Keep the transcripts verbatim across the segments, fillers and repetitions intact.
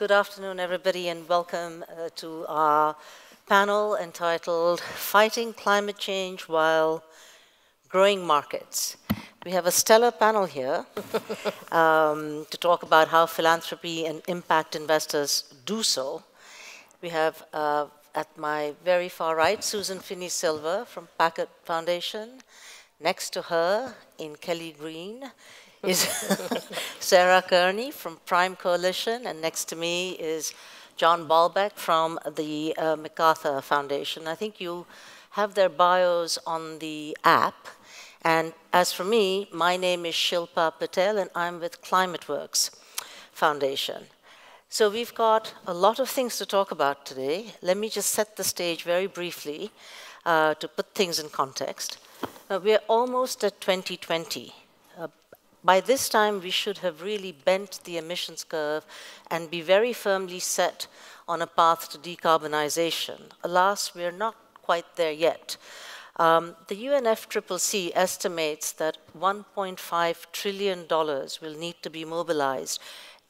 Good afternoon, everybody, and welcome uh, to our panel entitled Fighting Climate Change While Growing Markets. We have a stellar panel here um, to talk about how philanthropy and impact investors do so. We have uh, at my very far right, Susan Phinney Silver from Packard Foundation. Next to her, in Kelly Green, is Sarah Kearney from Prime Coalition, and next to me is John Balbach from the uh, MacArthur Foundation. I think you have their bios on the app. And as for me, my name is Shilpa Patel, and I'm with Climate Works Foundation. So we've got a lot of things to talk about today. Let me just set the stage very briefly uh, to put things in context. Uh, we're almost at twenty twenty. By this time, we should have really bent the emissions curve and be very firmly set on a path to decarbonization. Alas, we're not quite there yet. Um, the U N F C C C estimates that one point five trillion dollars will need to be mobilized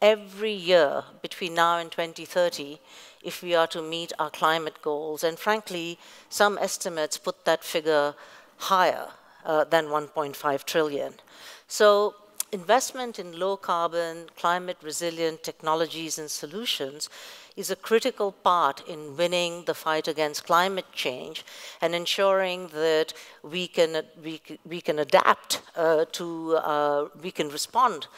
every year between now and twenty thirty if we are to meet our climate goals. And frankly, some estimates put that figure higher uh, than one point five trillion dollars. So investment in low-carbon, climate-resilient technologies and solutions is a critical part in winning the fight against climate change and ensuring that we can, we, we can adapt uh, to, uh, we can respond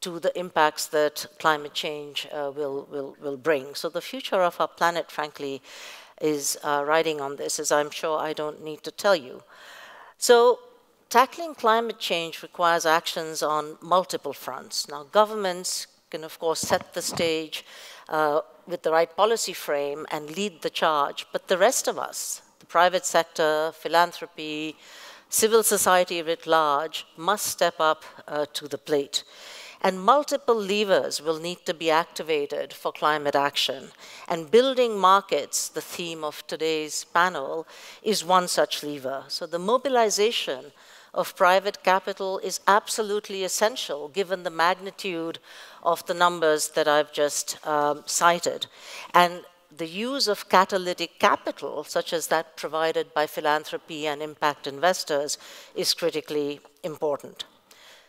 to the impacts that climate change uh, will, will, will bring. So the future of our planet, frankly, is uh, riding on this, as I'm sure I don't need to tell you. So, tackling climate change requires actions on multiple fronts. Now, governments can, of course, set the stage uh, with the right policy frame and lead the charge, but the rest of us, the private sector, philanthropy, civil society writ large, must step up uh, to the plate. And multiple levers will need to be activated for climate action. And building markets, the theme of today's panel, is one such lever. So the mobilization of private capital is absolutely essential given the magnitude of the numbers that I've just um, cited. And the use of catalytic capital, such as that provided by philanthropy and impact investors, is critically important.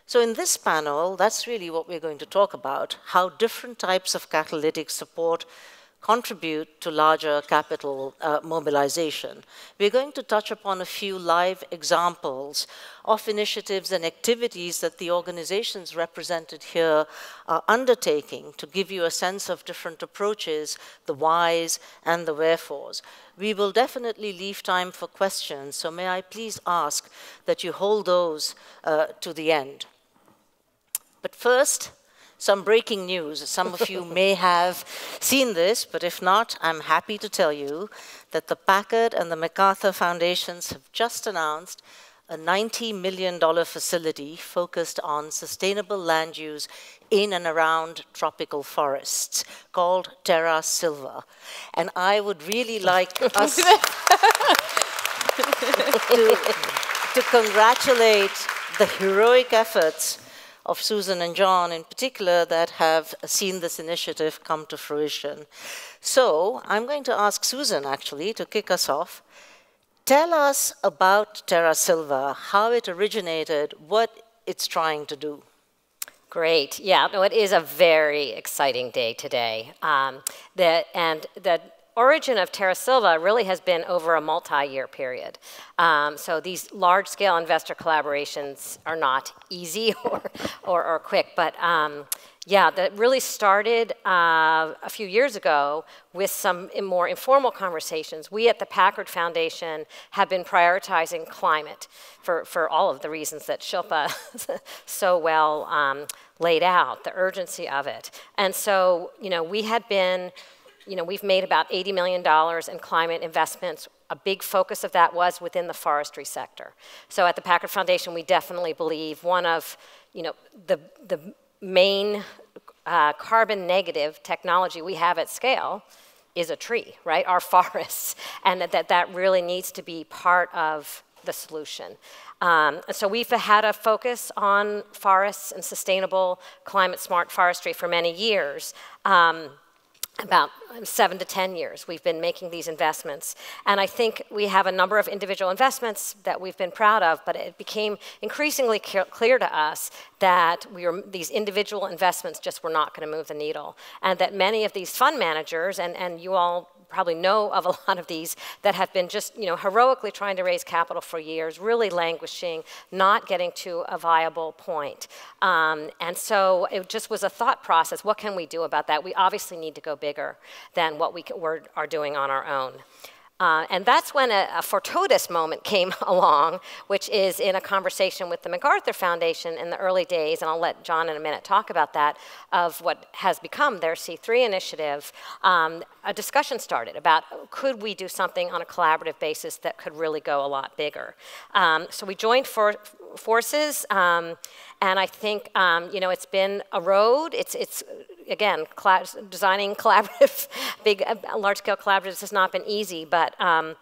So in this panel, that's really what we're going to talk about, how different types of catalytic support contribute to larger capital uh, mobilization. We're going to touch upon a few live examples of initiatives and activities that the organizations represented here are undertaking to give you a sense of different approaches, the whys and the wherefores. We will definitely leave time for questions, so may I please ask that you hold those uh, to the end. But first, some breaking news. Some of you may have seen this, but if not, I'm happy to tell you that the Packard and the MacArthur Foundations have just announced a ninety million dollar facility focused on sustainable land use in and around tropical forests called Terra Silva. And I would really like us to, to congratulate the heroic efforts of Susan and John in particular that have seen this initiative come to fruition. So I'm going to ask Susan actually to kick us off. Tell us about Terra Silva, how it originated, what it's trying to do. Great, yeah, no, it is a very exciting day today. Um, that, and that origin of Terra Silva really has been over a multi-year period. Um, so these large-scale investor collaborations are not easy or, or, or quick, but um, yeah, that really started uh, a few years ago with some more informal conversations. We at the Packard Foundation have been prioritizing climate for, for all of the reasons that Shilpa so well um, laid out, the urgency of it. And so, you know, we had been You know, we've made about eighty million dollars in climate investments. A big focus of that was within the forestry sector. So at the Packard Foundation, we definitely believe one of, you know, the, the main uh, carbon negative technology we have at scale is a tree, right? Our forests. And that, that really needs to be part of the solution. Um, so we've had a focus on forests and sustainable climate smart forestry for many years. Um, about seven to ten years we've been making these investments. And I think we have a number of individual investments that we've been proud of, but it became increasingly clear to us that we were, these individual investments just were not going to move the needle. And that many of these fund managers, and, and you all probably know of a lot of these that have been just, you know, heroically trying to raise capital for years, really languishing, not getting to a viable point. Um, and so it just was a thought process, what can we do about that? We obviously need to go bigger than what we are doing on our own. Uh, and that's when a, a fortuitous moment came along, which is in a conversation with the MacArthur Foundation in the early days, and I'll let John in a minute talk about that, of what has become their C three initiative. Um, a discussion started about, could we do something on a collaborative basis that could really go a lot bigger? Um, so we joined for forces, um, and I think, um, you know, it's been a road. It's, it's again, colla designing collaborative, big, uh, large-scale collaboratives has not been easy, but um,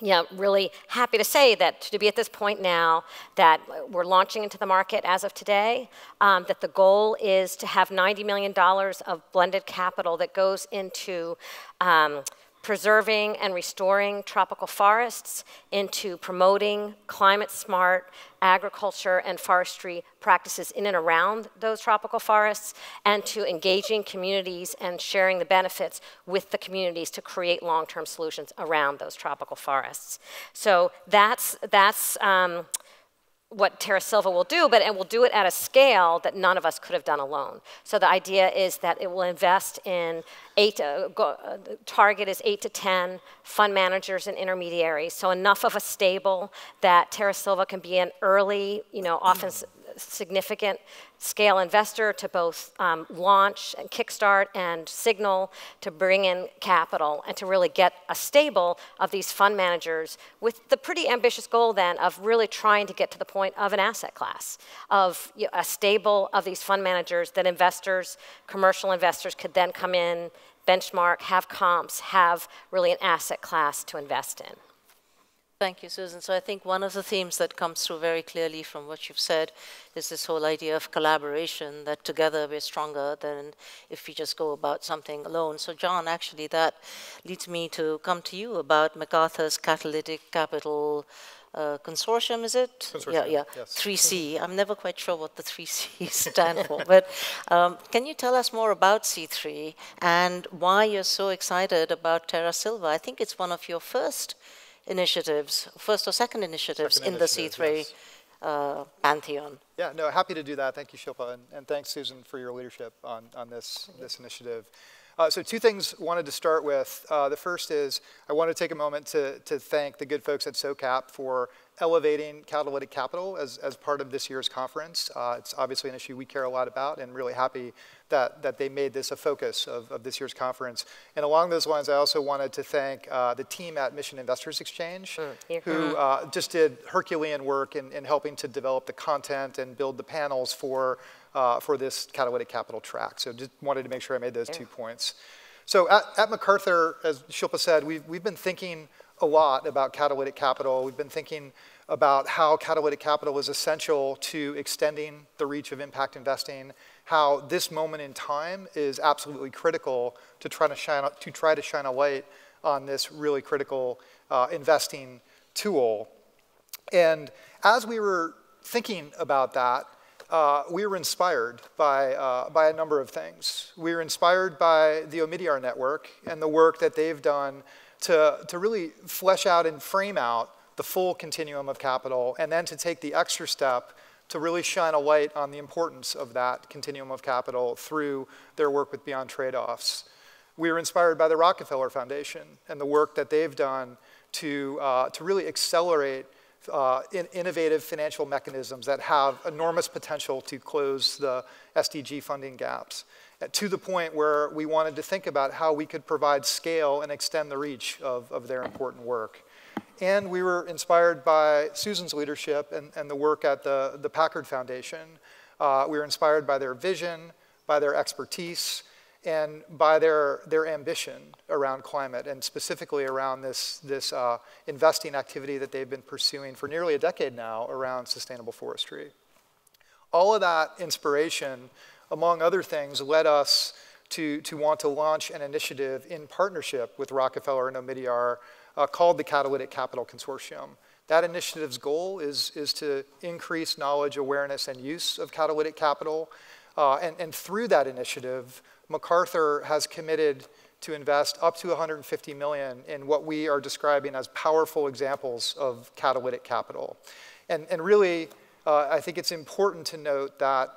yeah, really happy to say that to be at this point now that we're launching into the market as of today, um, that the goal is to have ninety million dollars of blended capital that goes into um, preserving and restoring tropical forests, into promoting climate-smart agriculture and forestry practices in and around those tropical forests, and to engaging communities and sharing the benefits with the communities to create long-term solutions around those tropical forests. So that's, that's um, what Terra Silva will do, but and we'll do it at a scale that none of us could have done alone. So the idea is that it will invest in eight, uh, go, uh, the target is eight to ten fund managers and intermediaries, so enough of a stable that Terra Silva can be an early, you know, often significant scale investor to both um, launch and kickstart and signal to bring in capital and to really get a stable of these fund managers with the pretty ambitious goal then of really trying to get to the point of an asset class, of you know, a stable of these fund managers that investors, commercial investors could then come in, benchmark, have comps, have really an asset class to invest in. Thank you, Susan. So I think one of the themes that comes through very clearly from what you've said is this whole idea of collaboration, that together we're stronger than if we just go about something alone. So John, actually that leads me to come to you about MacArthur's Catalytic Capital Uh, consortium, is it? Consortium. Yeah, yeah. Yes. three C. I'm never quite sure what the three C's stand for, but um, can you tell us more about C three and why you're so excited about Terra Silva? I think it's one of your first initiatives, first or second initiatives second in initiative, the C three yes. uh, pantheon. Yeah, no, happy to do that. Thank you, Shilpa, and, and thanks, Susan, for your leadership on, on this, this initiative. Uh, so two things wanted to start with. Uh, the first is I want to take a moment to, to thank the good folks at SOCAP for elevating catalytic capital as, as part of this year's conference. Uh, it's obviously an issue we care a lot about, and really happy that, that they made this a focus of, of this year's conference. And along those lines, I also wanted to thank uh, the team at Mission Investors Exchange, mm. who uh, just did Herculean work in, in helping to develop the content and build the panels for Uh, for this catalytic capital track. So just wanted to make sure I made those yeah. two points. So at, at MacArthur, as Shilpa said, we've, we've been thinking a lot about catalytic capital. We've been thinking about how catalytic capital is essential to extending the reach of impact investing, how this moment in time is absolutely critical to try to shine, to try to shine a light on this really critical uh, investing tool. And as we were thinking about that, Uh, we were inspired by, uh, by a number of things. We were inspired by the Omidyar Network and the work that they've done to, to really flesh out and frame out the full continuum of capital, and then to take the extra step to really shine a light on the importance of that continuum of capital through their work with Beyond Trade-offs. We were inspired by the Rockefeller Foundation and the work that they've done to, uh, to really accelerate Uh, in innovative financial mechanisms that have enormous potential to close the S D G funding gaps, to the point where we wanted to think about how we could provide scale and extend the reach of, of their important work. And we were inspired by Susan's leadership and, and the work at the, the Packard Foundation. Uh, we were inspired by their vision, by their expertise, and by their, their ambition around climate, and specifically around this, this uh, investing activity that they've been pursuing for nearly a decade now around sustainable forestry. All of that inspiration, among other things, led us to, to want to launch an initiative in partnership with Rockefeller and Omidyar uh, called the Catalytic Capital Consortium. That initiative's goal is, is to increase knowledge, awareness, and use of catalytic capital. Uh, and, and through that initiative, MacArthur has committed to invest up to one hundred fifty million dollars in what we are describing as powerful examples of catalytic capital. And, and really, uh, I think it's important to note that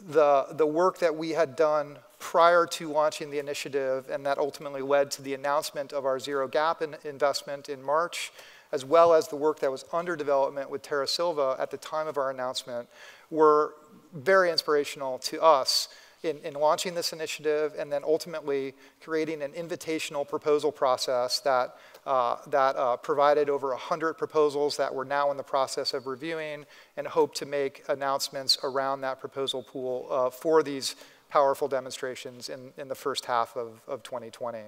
the, the work that we had done prior to launching the initiative, and that ultimately led to the announcement of our Zero Gap in investment in March, as well as the work that was under development with Terra Silva at the time of our announcement, were very inspirational to us in, in launching this initiative and then ultimately creating an invitational proposal process that, uh, that uh, provided over one hundred proposals that we're now in the process of reviewing and hope to make announcements around that proposal pool uh, for these powerful demonstrations in, in the first half of, of twenty twenty.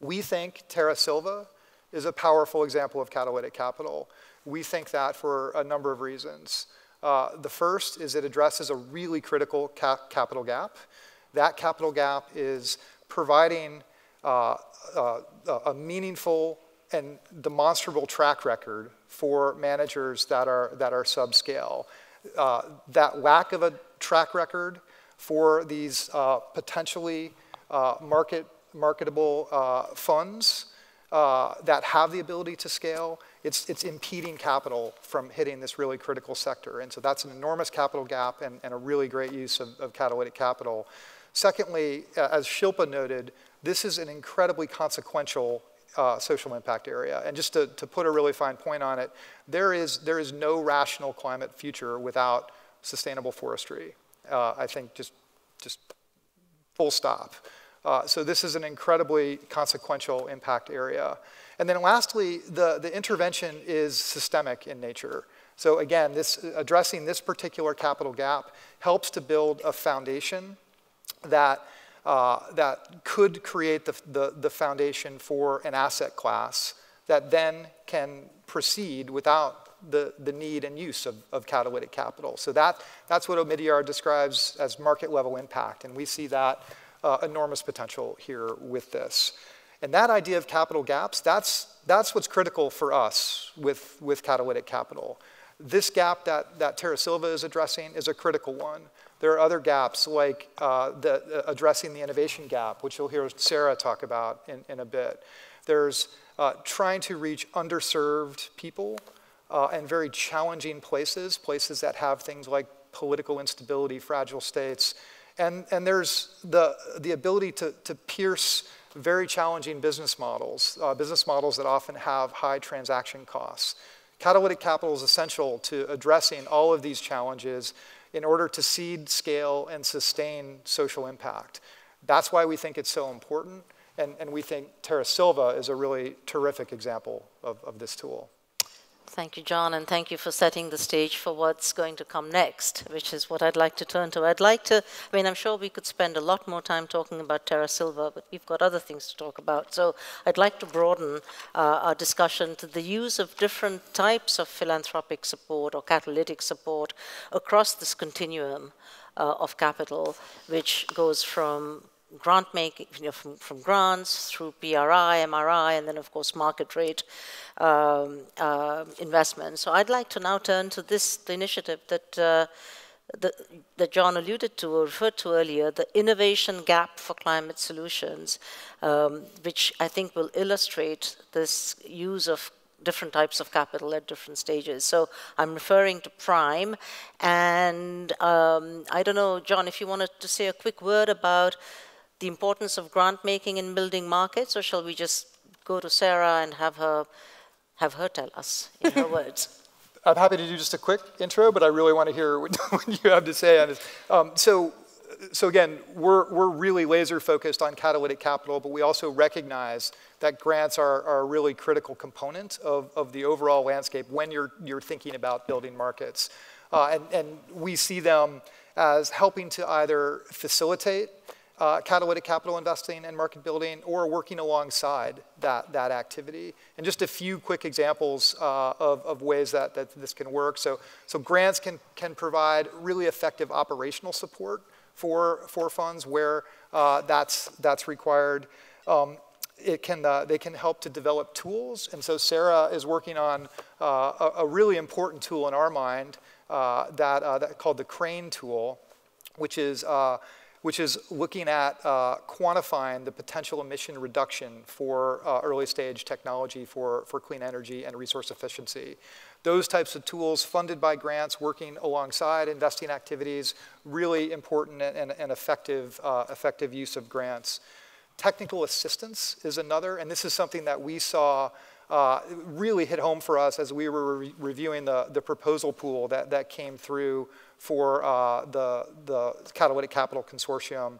We think Terra Silva is a powerful example of catalytic capital. We think that for a number of reasons. Uh, the first is it addresses a really critical cap capital gap. That capital gap is providing uh, uh, a meaningful and demonstrable track record for managers that are, that are subscale. Uh, that lack of a track record for these uh, potentially uh, market, marketable uh, funds Uh, that have the ability to scale, it's, it's impeding capital from hitting this really critical sector. And so that's an enormous capital gap and, and a really great use of, of catalytic capital. Secondly, uh, as Shilpa noted, this is an incredibly consequential uh, social impact area. And just to, to put a really fine point on it, there is, there is no rational climate future without sustainable forestry. Uh, I think just, just full stop. Uh, so this is an incredibly consequential impact area. And then lastly, the, the intervention is systemic in nature. So again, this, addressing this particular capital gap helps to build a foundation that, uh, that could create the, the, the foundation for an asset class that then can proceed without The, the need and use of, of catalytic capital. So that, that's what Omidyar describes as market level impact, and we see that uh, enormous potential here with this. And that idea of capital gaps, that's, that's what's critical for us with, with catalytic capital. This gap that, that Terra Silva is addressing is a critical one. There are other gaps like uh, the, uh, addressing the innovation gap, which you'll hear Sarah talk about in, in a bit. There's uh, trying to reach underserved people Uh, and very challenging places, places that have things like political instability, fragile states. And, and there's the, the ability to, to pierce very challenging business models, uh, business models that often have high transaction costs. Catalytic capital is essential to addressing all of these challenges in order to seed, scale, and sustain social impact. That's why we think it's so important, and, and we think Terra Silva is a really terrific example of, of this tool. Thank you, John, and thank you for setting the stage for what's going to come next, which is what I'd like to turn to. I'd like to, I mean, I'm sure we could spend a lot more time talking about Terra Silva, but we've got other things to talk about. So I'd like to broaden uh, our discussion to the use of different types of philanthropic support or catalytic support across this continuum uh, of capital, which goes from grant making, you know, from, from grants through P R I, M R I, and then of course market rate um, uh, investment. So I'd like to now turn to this the initiative that uh, the, that John alluded to or referred to earlier, the innovation gap for climate solutions, um, which I think will illustrate this use of different types of capital at different stages. So I'm referring to Prime, and um, I don't know, John, if you wanted to say a quick word about the importance of grant making in building markets, or shall we just go to Sarah and have her have her tell us in her words? I'm happy to do just a quick intro, but I really want to hear what, what you have to say on this. Um, so, so again, we're we're really laser focused on catalytic capital, but we also recognize that grants are, are a really critical component of of the overall landscape when you're you're thinking about building markets, uh, and and we see them as helping to either facilitate Uh, catalytic capital investing and market building, or working alongside that, that activity. And just a few quick examples uh, of, of ways that, that this can work. So, so grants can, can provide really effective operational support for, for funds where uh, that's, that's required. Um, it can, uh, they can help to develop tools. And so Sarah is working on uh, a, a really important tool in our mind uh, that, uh, that called the Crane tool, which is, uh, which is looking at uh, quantifying the potential emission reduction for uh, early stage technology for, for clean energy and resource efficiency. Those types of tools funded by grants, working alongside investing activities, really important and, and effective, uh, effective use of grants. Technical assistance is another, and this is something that we saw uh, really hit home for us as we were re reviewing the, the proposal pool that, that came through for uh, the, the Catalytic Capital Consortium.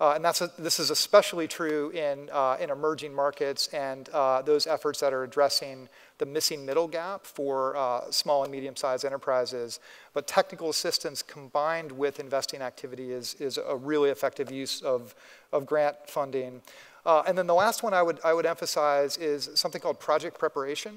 Uh, and that's a, this is especially true in, uh, in emerging markets and uh, those efforts that are addressing the missing middle gap for uh, small and medium-sized enterprises. But technical assistance combined with investing activity is, is a really effective use of, of grant funding. Uh, and then the last one I would, I would emphasize is something called project preparation.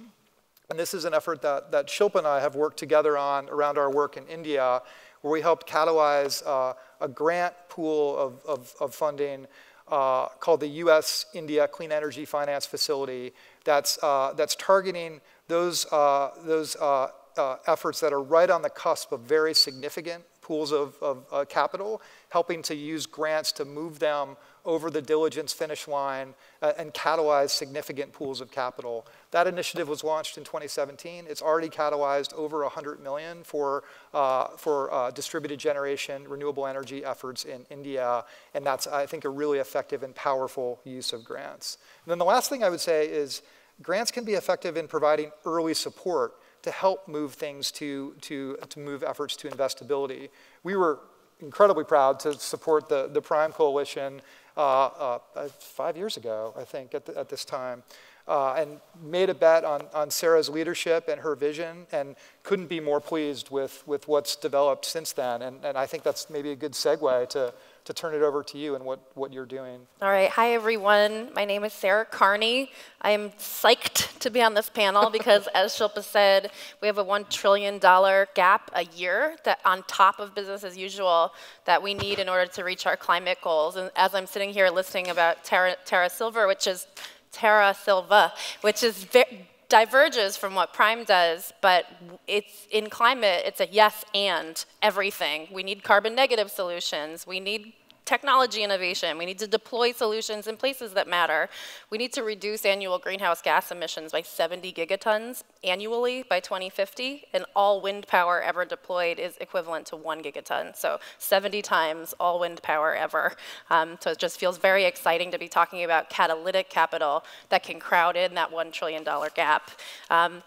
And this is an effort that, that Shilpa and I have worked together on around our work in India, where we helped catalyze uh, a grant pool of, of, of funding uh, called the U S India Clean Energy Finance Facility that's, uh, that's targeting those, uh, those uh, uh, efforts that are right on the cusp of very significant pools of, of uh, capital, helping to use grants to move them over the diligence finish line uh, and catalyze significant pools of capital. That initiative was launched in twenty seventeen. It's already catalyzed over one hundred million dollars for, uh, for uh, distributed generation, renewable energy efforts in India, and that's, I think, a really effective and powerful use of grants. And then the last thing I would say is grants can be effective in providing early support to help move things to, to, to move efforts to investability. We were incredibly proud to support the, the Prime Coalition uh, uh, five years ago, I think, at, the, at this time, uh, and made a bet on, on Sarah's leadership and her vision, and couldn't be more pleased with, with what's developed since then. And, and I think that's maybe a good segue to, to turn it over to you and what, what you're doing. All right, hi everyone. My name is Sarah Kearney. I am psyched to be on this panel because as Shilpa said, we have a one trillion dollar gap a year that on top of business as usual that we need in order to reach our climate goals. And as I'm sitting here listening about Terra, Terra Silva, which is Terra Silva, which is very diverges from what Prime does, but it's in climate, it's a yes and everything. We need carbon negative solutions. We need technology innovation. We need to deploy solutions in places that matter. We need to reduce annual greenhouse gas emissions by seventy gigatons annually by twenty fifty, and all wind power ever deployed is equivalent to one gigaton. So seventy times all wind power ever. Um, so it just feels very exciting to be talking about catalytic capital that can crowd in that one trillion dollar gap. Um,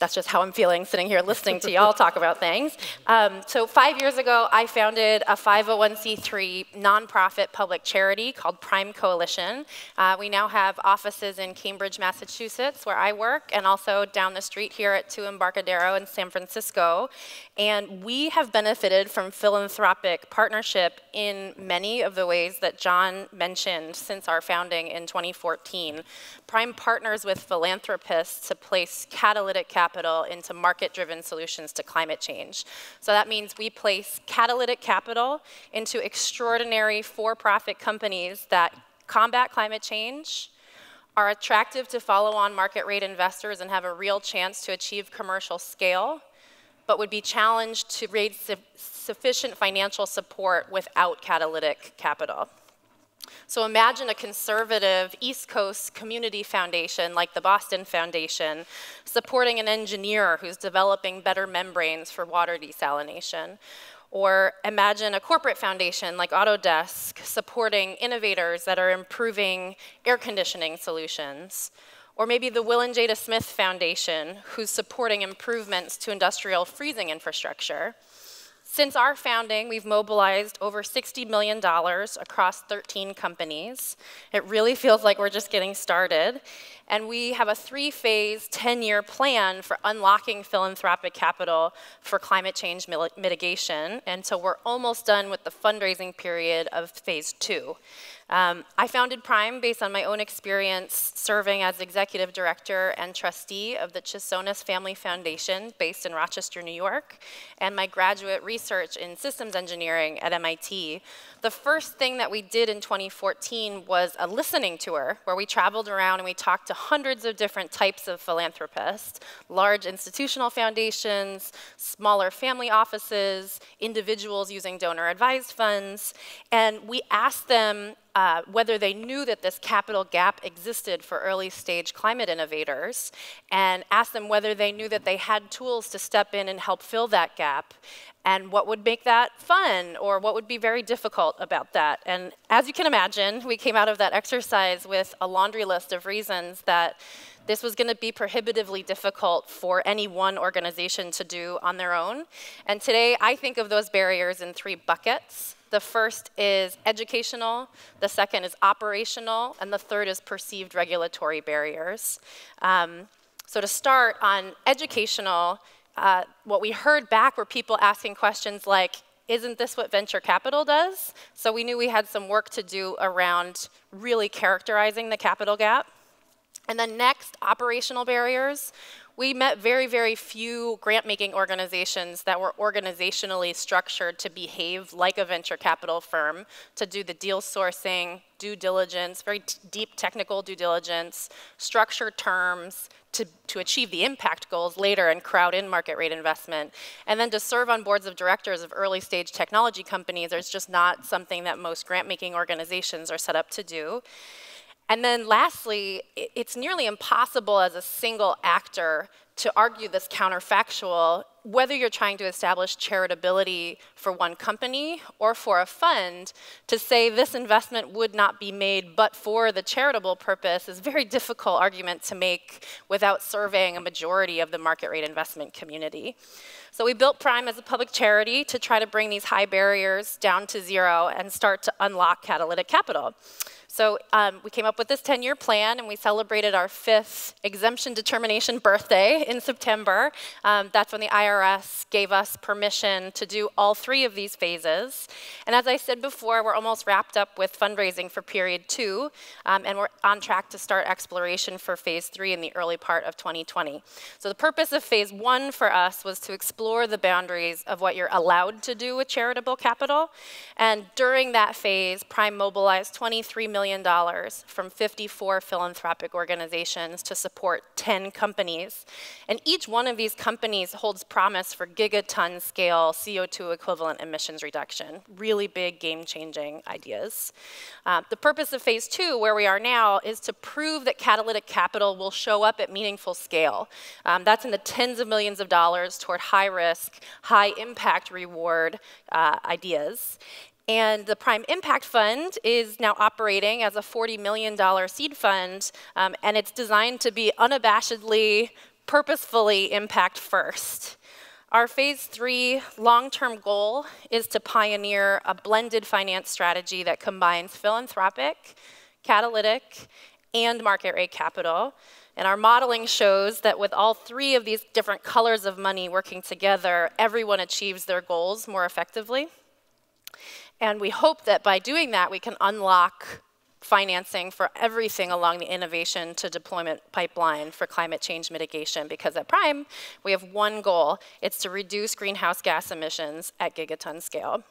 That's just how I'm feeling sitting here listening to y'all talk about things. Um, so five years ago, I founded a five oh one c three nonprofit public charity called Prime Coalition. Uh, we now have offices in Cambridge, Massachusetts, where I work, and also down the street here at two Embarcadero in San Francisco. And we have benefited from philanthropic partnership in many of the ways that John mentioned since our founding in twenty fourteen. Prime partners with philanthropists to place catalytic capital capital into market-driven solutions to climate change. So that means we place catalytic capital into extraordinary for-profit companies that combat climate change, are attractive to follow-on market rate investors and have a real chance to achieve commercial scale, but would be challenged to raise su sufficient financial support without catalytic capital. So imagine a conservative East Coast community foundation like the Boston Foundation supporting an engineer who's developing better membranes for water desalination. Or imagine a corporate foundation like Autodesk supporting innovators that are improving air conditioning solutions. Or maybe the Will and Jada Smith Foundation who's supporting improvements to industrial freezing infrastructure. Since our founding, we've mobilized over sixty million dollars across thirteen companies. It really feels like we're just getting started. And we have a three-phase, ten-year plan for unlocking philanthropic capital for climate change mitigation. And so we're almost done with the fundraising period of phase two. Um, I founded Prime based on my own experience serving as executive director and trustee of the Chisonas Family Foundation based in Rochester, New York, and my graduate research in systems engineering at M I T. The first thing that we did in twenty fourteen was a listening tour where we traveled around and we talked to hundreds of different types of philanthropists, large institutional foundations, smaller family offices, individuals using donor-advised funds, and we asked them Uh, whether they knew that this capital gap existed for early stage climate innovators, and asked them whether they knew that they had tools to step in and help fill that gap, and what would make that fun, or what would be very difficult about that. And as you can imagine, we came out of that exercise with a laundry list of reasons that this was going to be prohibitively difficult for any one organization to do on their own. And today, I think of those barriers in three buckets. The first is educational, the second is operational, and the third is perceived regulatory barriers. Um, so to start on educational, uh, what we heard back were people asking questions like, isn't this what venture capital does? So we knew we had some work to do around really characterizing the capital gap. And then next, operational barriers. We met very, very few grant-making organizations that were organizationally structured to behave like a venture capital firm, to do the deal sourcing, due diligence, very deep technical due diligence, structure terms to, to achieve the impact goals later and crowd in market rate investment. And then to serve on boards of directors of early stage technology companies is just not something that most grant-making organizations are set up to do. And then lastly, it's nearly impossible as a single actor to argue this counterfactual, whether you're trying to establish charitability for one company or for a fund, to say this investment would not be made but for the charitable purpose is a very difficult argument to make without surveying a majority of the market rate investment community. So we built Prime as a public charity to try to bring these high barriers down to zero and start to unlock catalytic capital. So um, we came up with this ten-year plan, and we celebrated our fifth exemption determination birthday in September. Um, that's when the I R S gave us permission to do all three of these phases. And as I said before, we're almost wrapped up with fundraising for period two, um, and we're on track to start exploration for phase three in the early part of twenty twenty. So the purpose of phase one for us was to explore the boundaries of what you're allowed to do with charitable capital. And during that phase, Prime mobilized twenty-three million dollars from fifty-four philanthropic organizations to support ten companies. And each one of these companies holds promise for gigaton scale C O two equivalent emissions reduction. Really big, game-changing ideas. Uh, the purpose of phase two, where we are now, is to prove that catalytic capital will show up at meaningful scale. Um, that's in the tens of millions of dollars toward high-risk, high-impact reward uh, ideas. And the Prime Impact Fund is now operating as a forty million dollar seed fund, um, and it's designed to be unabashedly, purposefully impact first. Our phase three long-term goal is to pioneer a blended finance strategy that combines philanthropic, catalytic, and market rate capital. And our modeling shows that with all three of these different colors of money working together, everyone achieves their goals more effectively. And we hope that by doing that, we can unlock financing for everything along the innovation to deployment pipeline for climate change mitigation, because at Prime, we have one goal. It's to reduce greenhouse gas emissions at gigaton scale.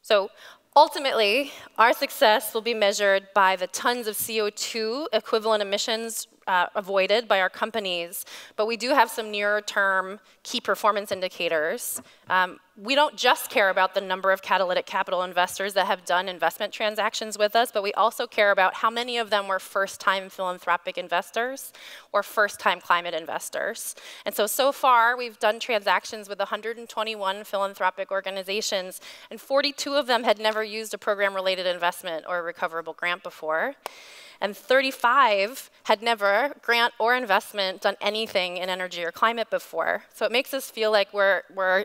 So ultimately, our success will be measured by the tons of C O two equivalent emissions Uh, avoided by our companies, but we do have some nearer-term key performance indicators. Um, we don't just care about the number of catalytic capital investors that have done investment transactions with us, but we also care about how many of them were first-time philanthropic investors or first-time climate investors. And so, so far, we've done transactions with one hundred twenty-one philanthropic organizations, and forty-two of them had never used a program-related investment or a recoverable grant before. And thirty-five had never, grant or investment, done anything in energy or climate before. So it makes us feel like we're, we're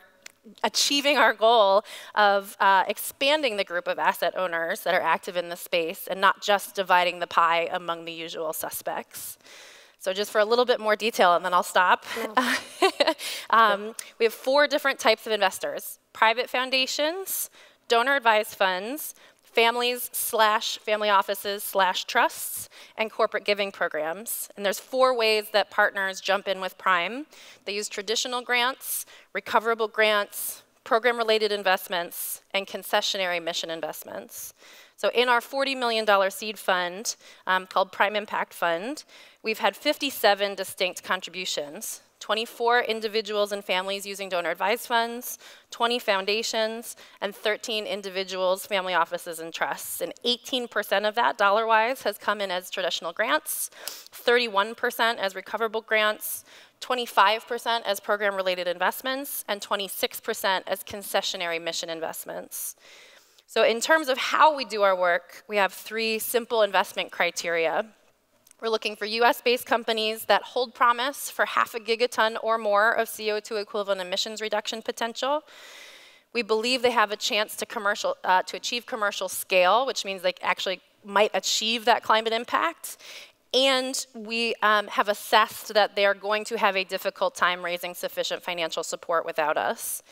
achieving our goal of uh, expanding the group of asset owners that are active in the space and not just dividing the pie among the usual suspects. So just for a little bit more detail, and then I'll stop. Yeah. um, yeah. We have four different types of investors: private foundations, donor-advised funds, families slash family offices slash trusts, and corporate giving programs. And there's four ways that partners jump in with Prime. They use traditional grants, recoverable grants, program-related investments, and concessionary mission investments. So in our forty million dollar seed fund, um, called Prime Impact Fund, we've had fifty-seven distinct contributions, twenty-four individuals and families using donor-advised funds, twenty foundations, and thirteen individuals, family offices, and trusts. And eighteen percent of that, dollar-wise, has come in as traditional grants, thirty-one percent as recoverable grants, twenty-five percent as program-related investments, and twenty-six percent as concessionary mission investments. So in terms of how we do our work, we have three simple investment criteria. We're looking for U S-based companies that hold promise for half a gigaton or more of C O two equivalent emissions reduction potential. We believe they have a chance to, commercial, uh, to achieve commercial scale, which means they actually might achieve that climate impact. And we um, have assessed that they are going to have a difficult time raising sufficient financial support without us.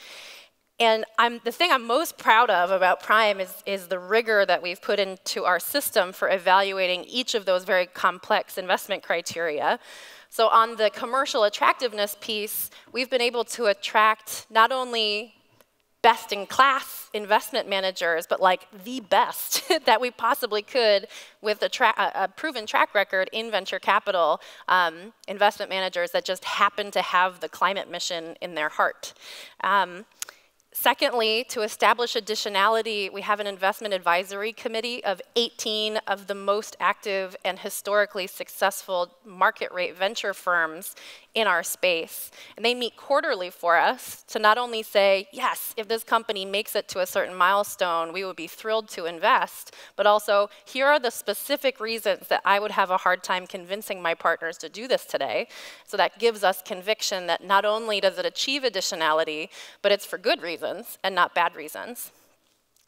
And I'm, the thing I'm most proud of about Prime is, is the rigor that we've put into our system for evaluating each of those very complex investment criteria. So on the commercial attractiveness piece, we've been able to attract not only best-in-class investment managers, but like the best that we possibly could with a, tra a proven track record in venture capital, um, investment managers that just happen to have the climate mission in their heart. Um, Secondly, to establish additionality, we have an investment advisory committee of eighteen of the most active and historically successful market rate venture firms in our space. And they meet quarterly for us to not only say, yes, if this company makes it to a certain milestone, we would be thrilled to invest, but also, here are the specific reasons that I would have a hard time convincing my partners to do this today. So that gives us conviction that not only does it achieve additionality, but it's for good reasons and not bad reasons.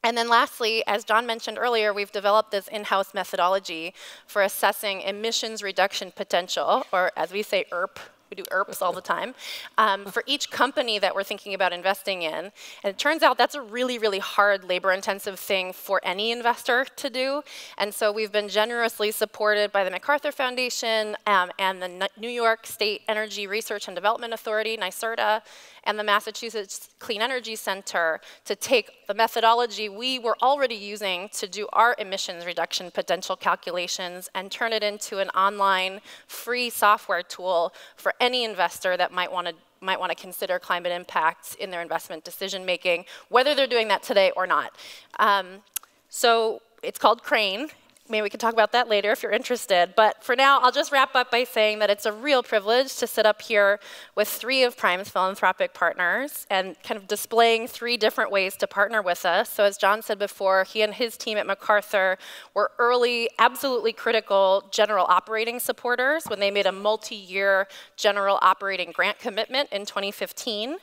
And then lastly, as John mentioned earlier, we've developed this in-house methodology for assessing emissions reduction potential, or as we say, E R P. We do E R Ps all the time, um, for each company that we're thinking about investing in. And it turns out that's a really, really hard, labor-intensive thing for any investor to do. And so we've been generously supported by the MacArthur Foundation um, and the New York State Energy Research and Development Authority, NYSERDA, and the Massachusetts Clean Energy Center to take the methodology we were already using to do our emissions reduction potential calculations and turn it into an online, free software tool for any investor that might want to might want to consider climate impacts in their investment decision making, whether they're doing that today or not. Um, so it's called Crane. Maybe we can talk about that later if you're interested. But for now, I'll just wrap up by saying that it's a real privilege to sit up here with three of Prime's philanthropic partners and kind of displaying three different ways to partner with us. So as John said before, he and his team at MacArthur were early, absolutely critical general operating supporters when they made a multi-year general operating grant commitment in twenty fifteen.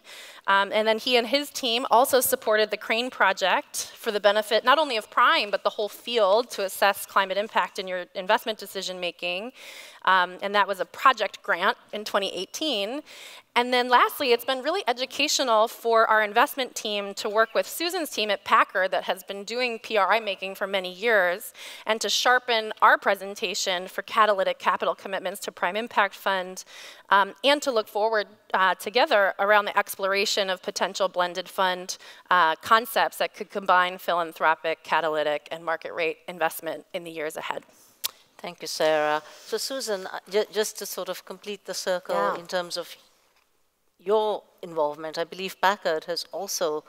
Um, and then he and his team also supported the Crane project for the benefit not only of Prime, but the whole field to assess climate climate impact in your investment decision making. Um, and that was a project grant in twenty eighteen. And then lastly, it's been really educational for our investment team to work with Susan's team at Packard that has been doing P R I making for many years, and to sharpen our presentation for catalytic capital commitments to Prime Impact Fund, um, and to look forward uh, together around the exploration of potential blended fund uh, concepts that could combine philanthropic, catalytic, and market rate investment in the years ahead. Thank you, Sarah. So Susan, j just to sort of complete the circle, yeah, in terms of your involvement, I believe Packard has also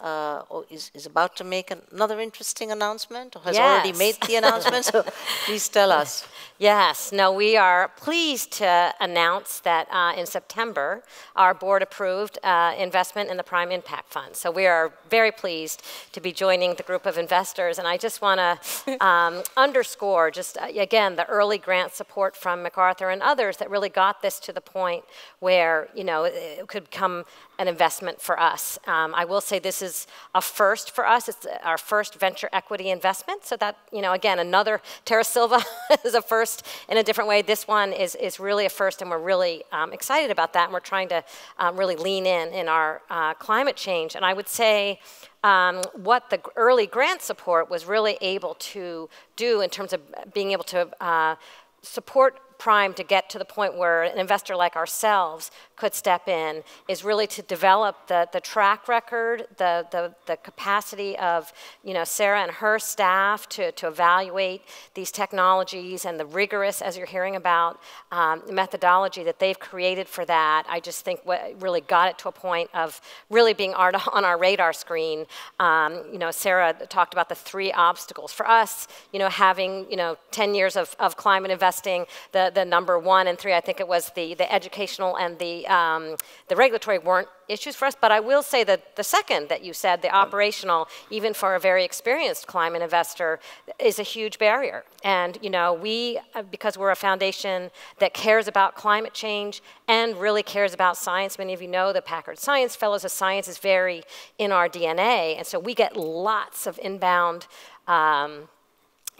uh, or is, is about to make another interesting announcement, or has yes. already made the announcement, so please tell us. Yes, no, we are pleased to announce that uh, in September, our board approved uh, investment in the Prime Impact Fund. So we are very pleased to be joining the group of investors, and I just want to um, underscore just, uh, again, the early grant support from MacArthur and others that really got this to the point where, you know, it, it could come an investment for us. Um, I will say this is a first for us. It's our first venture equity investment. So that, you know, again, another Terra Silva is a first in a different way. This one is, is really a first, and we're really um, excited about that. And we're trying to um, really lean in in our uh, climate change. And I would say um, what the early grant support was really able to do in terms of being able to uh, support Prime to get to the point where an investor like ourselves could step in is really to develop the, the track record, the, the, the capacity of, you know, Sarah and her staff to, to evaluate these technologies and the rigorous, as you're hearing about, um, methodology that they've created for that. I just think what really got it to a point of really being on our radar screen. Um, you know, Sarah talked about the three obstacles. For us, you know, having, you know, ten years of, of climate investing, the the number one and three, I think it was the, the educational and the, um, the regulatory weren't issues for us. But I will say that the second that you said, the operational, even for a very experienced climate investor, is a huge barrier. And, you know, we, because we're a foundation that cares about climate change and really cares about science, many of you know the Packard Science Fellows, of science is very in our D N A. And so we get lots of inbound um,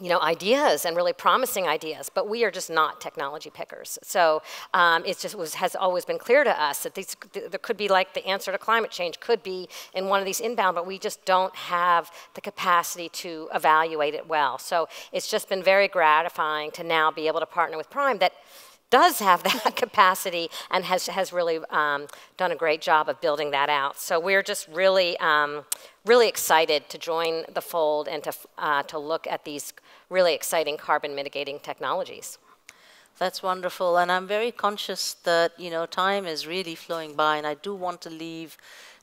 you know, ideas and really promising ideas, but we are just not technology pickers. So um, it just was, has always been clear to us that these, th there could be like the answer to climate change could be in one of these inbound, but we just don't have the capacity to evaluate it well. So it's just been very gratifying to now be able to partner with Prime that does have that capacity and has, has really um, done a great job of building that out. So we're just really, um, really excited to join the fold and to, uh, to look at these really exciting carbon mitigating technologies. That's wonderful, and I'm very conscious that, you know, time is really flowing by, and I do want to leave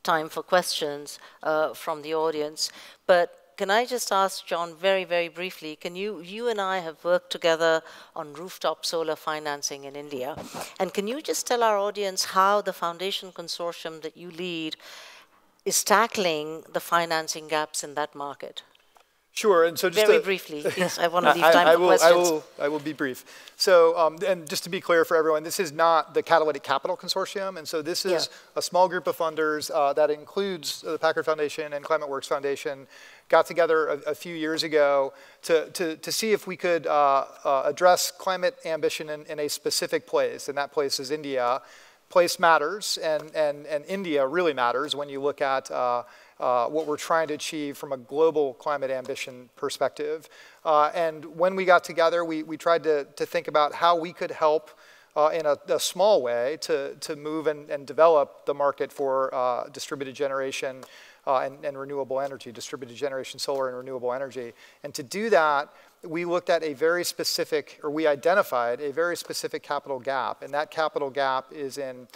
time for questions uh, from the audience. But can I just ask John very, very briefly, can you, you and I have worked together on rooftop solar financing in India. And can you just tell our audience how the foundation consortium that you lead is tackling the financing gaps in that market? Sure, and so just very to, briefly, please, I want to leave time I, I for will, questions. I will, I will be brief. So, um, and just to be clear for everyone, this is not the Catalytic Capital Consortium, and so this is yeah. a small group of funders uh, that includes the Packard Foundation and Climate Works Foundation, got together a, a few years ago to, to, to see if we could uh, uh, address climate ambition in, in a specific place, and that place is India. Place matters, and, and, and India really matters when you look at uh, uh, what we're trying to achieve from a global climate ambition perspective. Uh, and when we got together, we, we tried to, to think about how we could help uh, in a, a small way to, to move and, and develop the market for uh, distributed generation uh, and, and renewable energy, distributed generation solar and renewable energy. And to do that, we looked at a very specific, or we identified a very specific capital gap, and that capital gap is in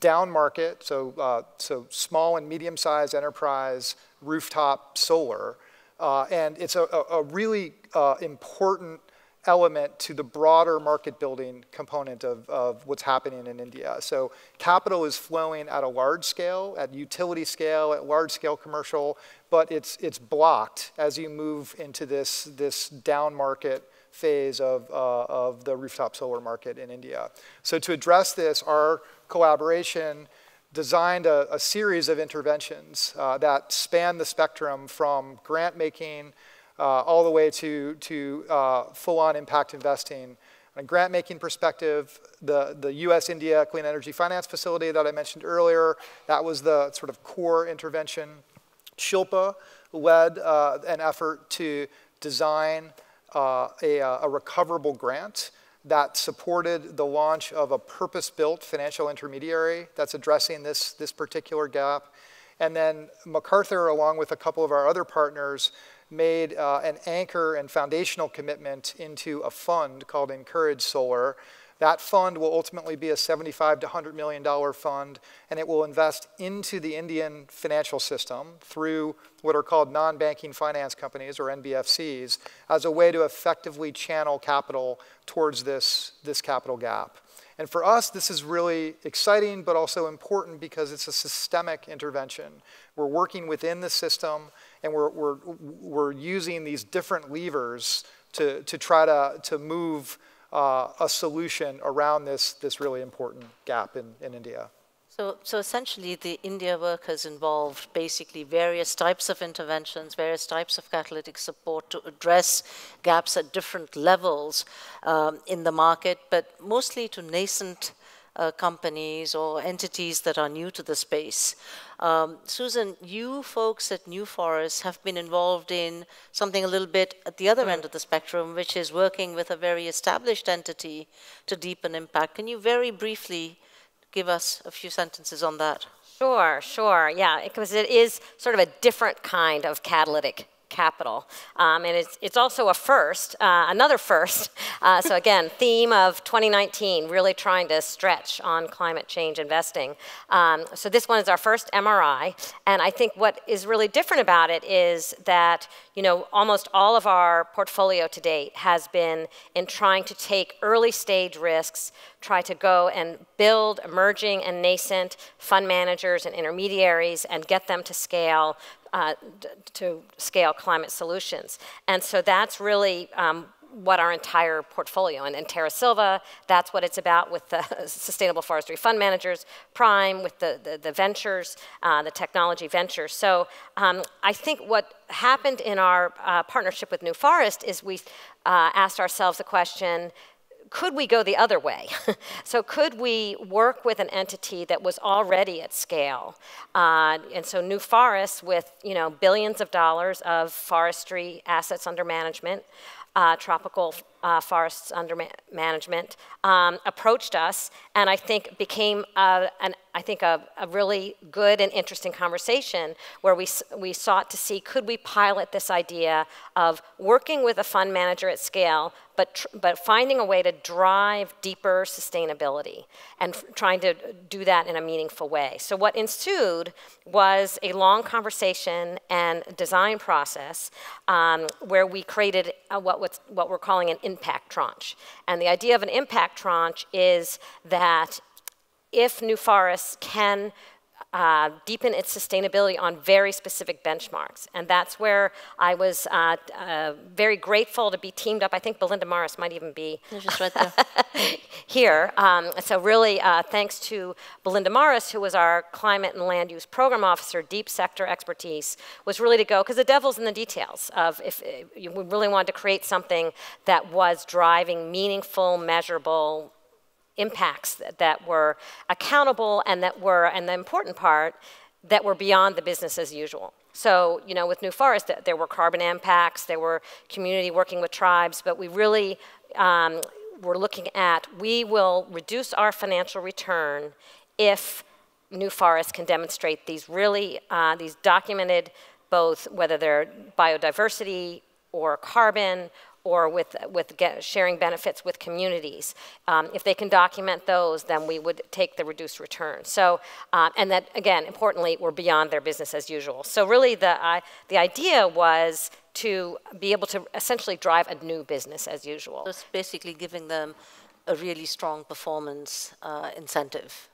down market, so, uh, so small and medium-sized enterprise rooftop solar, uh, and it's a, a really uh, important element to the broader market building component of, of what's happening in India. So capital is flowing at a large scale, at utility scale, at large scale commercial, but it's, it's blocked as you move into this, this down market phase of, uh, of the rooftop solar market in India. So to address this, our collaboration designed a, a series of interventions uh, that span the spectrum from grant making Uh, all the way to, to uh, full-on impact investing. On a grant-making perspective, the, the U S India Clean Energy Finance Facility that I mentioned earlier, that was the sort of core intervention. Shilpa led uh, an effort to design uh, a, a recoverable grant that supported the launch of a purpose-built financial intermediary that's addressing this, this particular gap. And then MacArthur, along with a couple of our other partners, made uh, an anchor and foundational commitment into a fund called Encourage Solar That fund will ultimately be a seventy-five to one hundred million dollar fund, and it will invest into the Indian financial system through what are called non-banking finance companies, or N B F Cs, as a way to effectively channel capital towards this, this capital gap. And for us, this is really exciting, but also important because it's a systemic intervention. We're working within the system, and we're, we're, we're using these different levers to, to try to, to move uh, a solution around this, this really important gap in, in India. So, so essentially, the India work has involved basically various types of interventions, various types of catalytic support to address gaps at different levels um, in the market, but mostly to nascent uh, companies or entities that are new to the space. Um, Susan, you folks at New Forest have been involved in something a little bit at the other mm-hmm. end of the spectrum, which is working with a very established entity to deepen impact. Can you very briefly give us a few sentences on that? Sure, sure, yeah, because it is sort of a different kind of catalytic capital. Um, and it's, it's also a first, uh, another first. Uh, so again, theme of twenty nineteen, really trying to stretch on climate change investing. Um, so this one is our first M R I. And I think what is really different about it is that, you know, almost all of our portfolio to date has been in trying to take early stage risks, try to go and build emerging and nascent fund managers and intermediaries and get them to scale, uh, to scale climate solutions. And so that's really um, what our entire portfolio, and, and Terra Silva, that's what it's about with the Sustainable Forestry Fund Managers, Prime, with the, the, the ventures, uh, the technology ventures. So um, I think what happened in our uh, partnership with New Forest is we uh, asked ourselves the question, could we go the other way? So could we work with an entity that was already at scale? Uh, and so New Forest, with you know billions of dollars of forestry assets under management, uh, tropical uh, forests under ma management, um, approached us, and I think became a, an I think a, a really good and interesting conversation where we, we sought to see, could we pilot this idea of working with a fund manager at scale, but, tr but finding a way to drive deeper sustainability and trying to do that in a meaningful way. So what ensued was a long conversation and design process um, where we created a, what, what's, what we're calling an impact tranche. And the idea of an impact tranche is that if New Forest can uh, deepen its sustainability on very specific benchmarks. And that's where I was uh, uh, very grateful to be teamed up. I think Belinda Morris might even be just right there. Here. Um, so really, uh, thanks to Belinda Morris, who was our Climate and Land Use Program Officer, deep sector expertise, was really to go, because the devil's in the details of if uh, you really wanted to create something that was driving meaningful, measurable impacts that, that were accountable and that were, and the important part, that were beyond the business as usual. So, you know, with New Forest, th there were carbon impacts, there were community working with tribes, but we really um, were looking at, we will reduce our financial return if New Forest can demonstrate these really, uh, these documented, both whether they're biodiversity or carbon, or with, with get, sharing benefits with communities. Um, if they can document those, then we would take the reduced return. So, uh, and that, again, importantly, we're beyond their business as usual. So really the, uh, the idea was to be able to essentially drive a new business as usual. So it's basically giving them a really strong performance uh, incentive.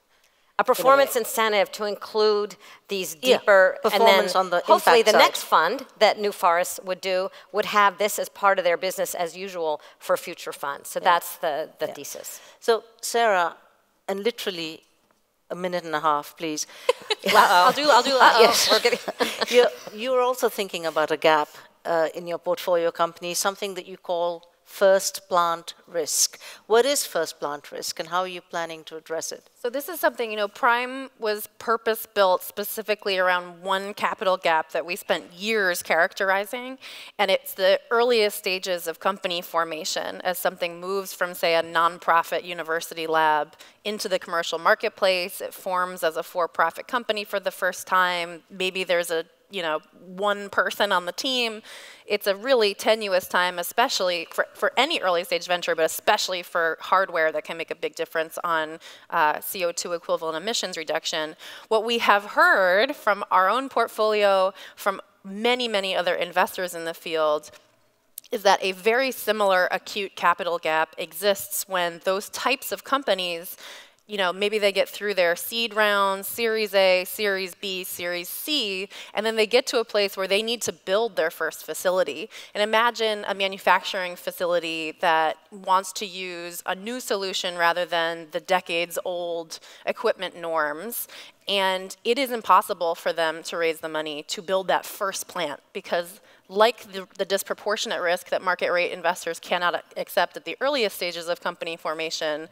A performance incentive to include these deeper, yeah, performance, and then on the hopefully the side. Next fund that New Forest would do would have this as part of their business as usual for future funds. So yeah. that's the, the yeah. thesis. So Sarah, and literally a minute and a half, please. Well, I'll do, I'll do, uh-oh. Yes. We're getting you're, you're also thinking about a gap uh, in your portfolio company, something that you call first plant risk. What is first plant risk, and how are you planning to address it? So this is something, you know, Prime was purpose-built specifically around one capital gap that we spent years characterizing, and it's the earliest stages of company formation as something moves from, say, a nonprofit university lab into the commercial marketplace. It forms as a for-profit company for the first time. Maybe there's a you know, one person on the team. It's a really tenuous time, especially for, for any early stage venture, but especially for hardware that can make a big difference on uh, C O two equivalent emissions reduction. What we have heard from our own portfolio, from many, many other investors in the field, is that a very similar acute capital gap exists when those types of companies, you know, maybe they get through their seed rounds, Series A, Series B, Series C, and then they get to a place where they need to build their first facility. And imagine a manufacturing facility that wants to use a new solution rather than the decades-old equipment norms. And it is impossible for them to raise the money to build that first plant because, like the, the disproportionate risk that market rate investors cannot accept at the earliest stages of company formation,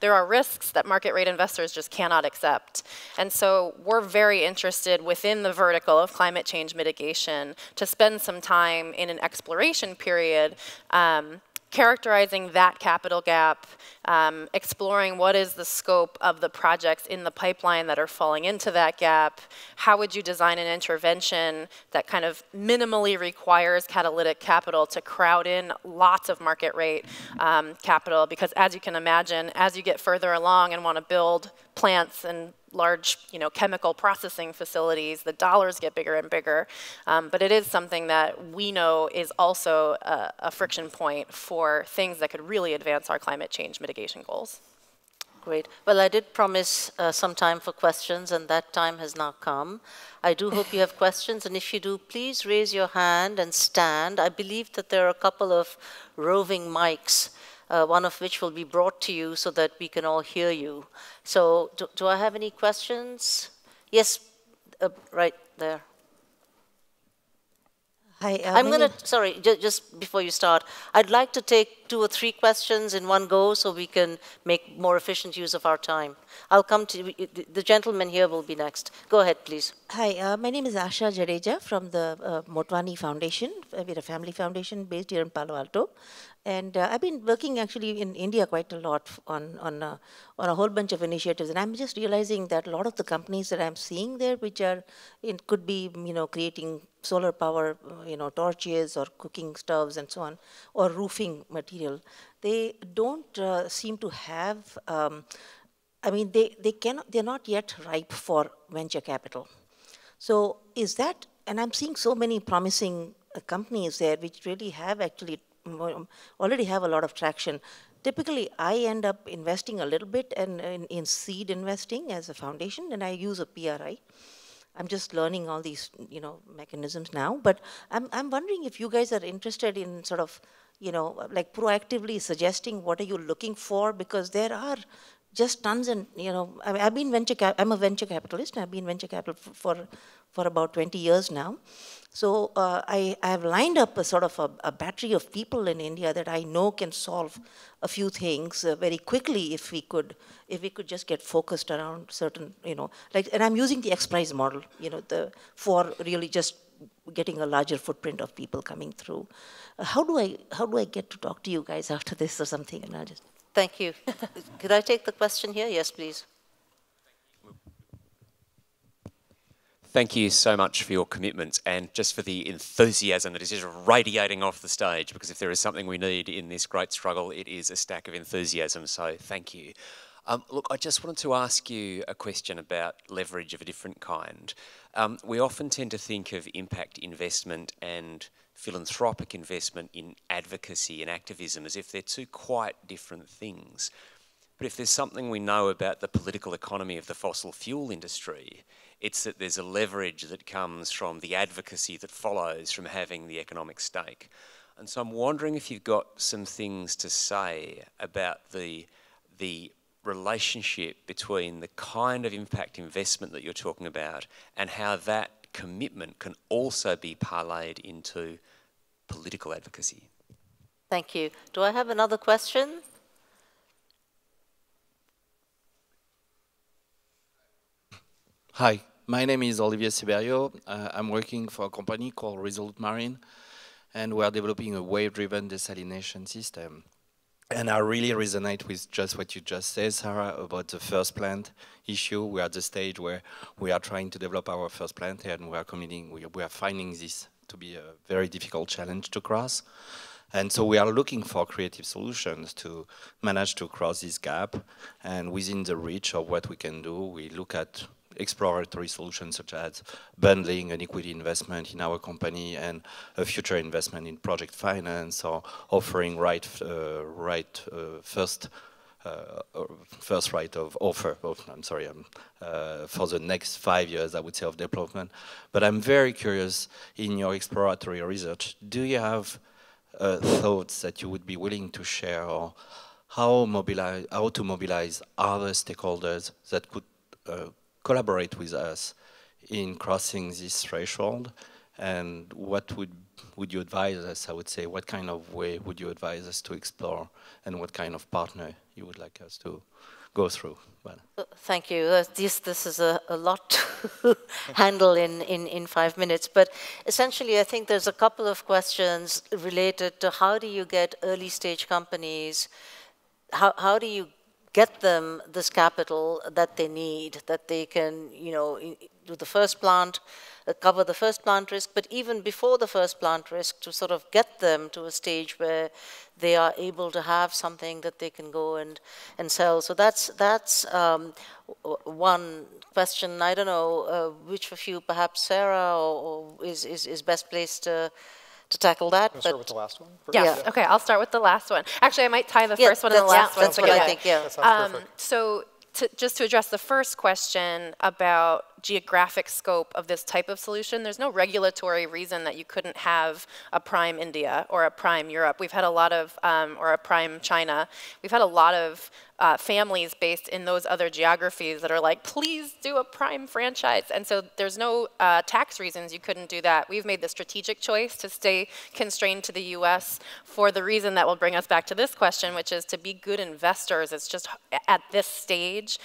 there are risks that market rate investors just cannot accept. And so we're very interested within the vertical of climate change mitigation to spend some time in an exploration period um, characterizing that capital gap, um, exploring what is the scope of the projects in the pipeline that are falling into that gap, how would you design an intervention that kind of minimally requires catalytic capital to crowd in lots of market rate um, capital, because as you can imagine, as you get further along and want to build plants and large, you know, chemical processing facilities, the dollars get bigger and bigger. Um, but it is something that we know is also a, a friction point for things that could really advance our climate change mitigation goals. Great. Well, I did promise uh, some time for questions, and that time has now come. I do hope you have questions, and if you do, please raise your hand and stand. I believe that there are a couple of roving mics, Uh, one of which will be brought to you so that we can all hear you. So do, do I have any questions? Yes, uh, right there. Hi, uh, I'm gonna, sorry, ju just before you start, I'd like to take two or three questions in one go so we can make more efficient use of our time. I'll come to, the gentleman here will be next. Go ahead, please. Hi, uh, my name is Asha Jadeja from the uh, Motwani Foundation. We're a family foundation based here in Palo Alto. And uh, I've been working actually in India quite a lot on, on, uh, on a whole bunch of initiatives. And I'm just realizing that a lot of the companies that I'm seeing there, which are, it could be, you know, creating solar power, you know, torches or cooking stoves and so on, or roofing material, they don't uh, seem to have, um, I mean, they, they cannot, they're not yet ripe for venture capital. So is that, and I'm seeing so many promising uh, companies there which really have actually already have a lot of traction. Typically, I end up investing a little bit and in, in seed investing as a foundation, and I use a P R I. I'm just learning all these, you know, mechanisms now. But I'm I'm wondering if you guys are interested in sort of, you know, like proactively suggesting what are you looking for, because there are just tons and, you know, I mean, I've been venture cap I'm a venture capitalist. And I've been venture capital for for about twenty years now. So uh, I, I have lined up a sort of a, a battery of people in India that I know can solve a few things uh, very quickly if we could, if we could just get focused around certain, you know, like, and I'm using the XPRIZE model, you know, the, for really just getting a larger footprint of people coming through. Uh, how do I, how do I get to talk to you guys after this or something? And I'll just... Thank you. Could I take the question here? Yes, please. Thank you so much for your commitment and just for the enthusiasm that is just radiating off the stage, because if there is something we need in this great struggle, it is a stack of enthusiasm, so thank you. Um, look, I just wanted to ask you a question about leverage of a different kind. Um, we often tend to think of impact investment and philanthropic investment in advocacy and activism as if they're two quite different things. But if there's something we know about the political economy of the fossil fuel industry, it's that there's a leverage that comes from the advocacy that follows from having the economic stake. And so I'm wondering if you've got some things to say about the, the relationship between the kind of impact investment that you're talking about and how that commitment can also be parlayed into political advocacy. Thank you. Do I have another question? Hi. My name is Olivier Siberio. Uh, I'm working for a company called Resolute Marine, and we are developing a wave-driven desalination system. And I really resonate with just what you just said, Sarah, about the first plant issue. We are at the stage where we are trying to develop our first plant, and we are committing, we, we are finding this to be a very difficult challenge to cross. And so we are looking for creative solutions to manage to cross this gap. And within the reach of what we can do, we look at exploratory solutions such as bundling an equity investment in our company and a future investment in project finance, or offering right, uh, right uh, first, uh, first right of offer. Of, I'm sorry, um, uh, for the next five years, I would say, of development. But I'm very curious, in your exploratory research, do you have uh, thoughts that you would be willing to share, or how mobilize, how to mobilize other stakeholders that could uh, collaborate with us in crossing this threshold? And what would, would you advise us, I would say, what kind of way would you advise us to explore, and what kind of partner you would like us to go through? Well. Thank you. Uh, this, this is a, a lot to handle in, in, in five minutes. But essentially, I think there's a couple of questions related to how do you get early stage companies, how, how do you get them this capital that they need, that they can, you know, do the first plant, uh, cover the first plant risk, but even before the first plant risk, to sort of get them to a stage where they are able to have something that they can go and, and sell. So that's, that's um, one question. I don't know uh, which of you, perhaps Sarah, or, or is, is, is best placed to to tackle that. But start with the last one first? Yeah. yeah, okay, I'll start with the last one. Actually, I might tie the yeah, first one and the last yeah, one that's together. That's what I think, yeah. Um, so to, just to address the first question about geographic scope of this type of solution, there's no regulatory reason that you couldn't have a prime India or a prime Europe. We've had a lot of, um, or a prime China. We've had a lot of Uh, families based in those other geographies that are like, please do a prime franchise. And so there's no uh, tax reasons you couldn't do that. We've made the strategic choice to stay constrained to the U S for the reason that will bring us back to this question, which is to be good investors. It's just at this stage,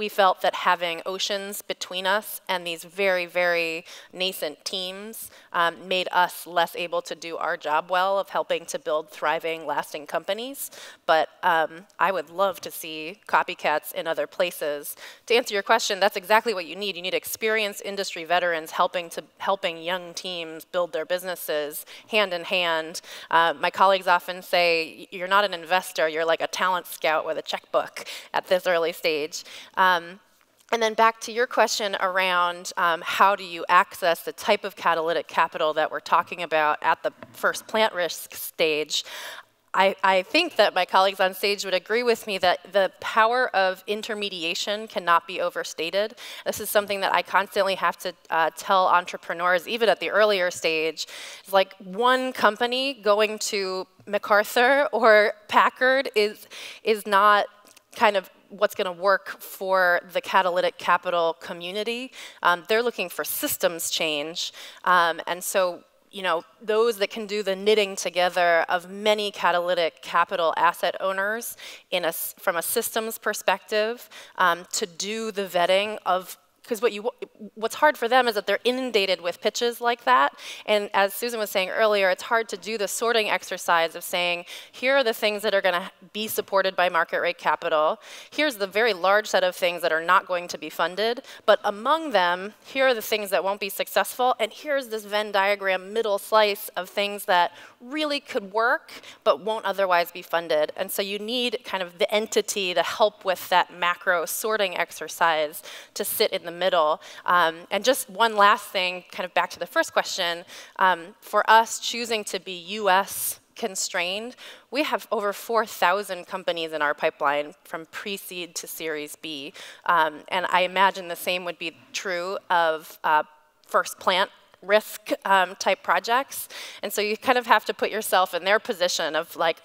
we felt that having oceans between us and these very, very nascent teams um, made us less able to do our job well of helping to build thriving, lasting companies. But um, I would love to see copycats in other places. To answer your question, that's exactly what you need. You need experienced industry veterans helping to helping young teams build their businesses hand in hand. Uh, my colleagues often say, you're not an investor, you're like a talent scout with a checkbook at this early stage. Um, and then back to your question around um, how do you access the type of catalytic capital that we're talking about at the first plant risk stage. I, I think that my colleagues on stage would agree with me that the power of intermediation cannot be overstated. This is something that I constantly have to uh, tell entrepreneurs, even at the earlier stage. It's like one company going to MacArthur or Packard is, is not kind of what's going to work for the catalytic capital community. Um, they're looking for systems change. Um, and so, you know, those that can do the knitting together of many catalytic capital asset owners in a, from a systems perspective um, to do the vetting of, because what you, what's hard for them is that they're inundated with pitches like that. And as Susan was saying earlier, it's hard to do the sorting exercise of saying, here are the things that are going to be supported by market rate capital. Here's the very large set of things that are not going to be funded. But among them, here are the things that won't be successful. And here's this Venn diagram middle slice of things that really could work, but won't otherwise be funded. And so you need kind of the entity to help with that macro sorting exercise to sit in the middle. Um, and just one last thing, kind of back to the first question, um, for us choosing to be U S constrained, we have over four thousand companies in our pipeline from pre-seed to Series B. Um, and I imagine the same would be true of uh, first plant risk um, type projects. And so you kind of have to put yourself in their position of like,